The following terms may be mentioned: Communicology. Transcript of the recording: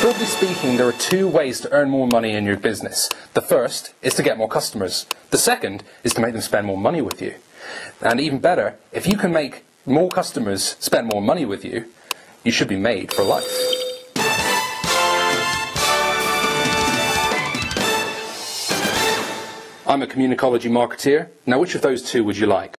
Broadly speaking, there are two ways to earn more money in your business. The first is to get more customers. The second is to make them spend more money with you. And even better, if you can make more customers spend more money with you, you should be made for life. I'm a communicology marketeer. Now, which of those two would you like?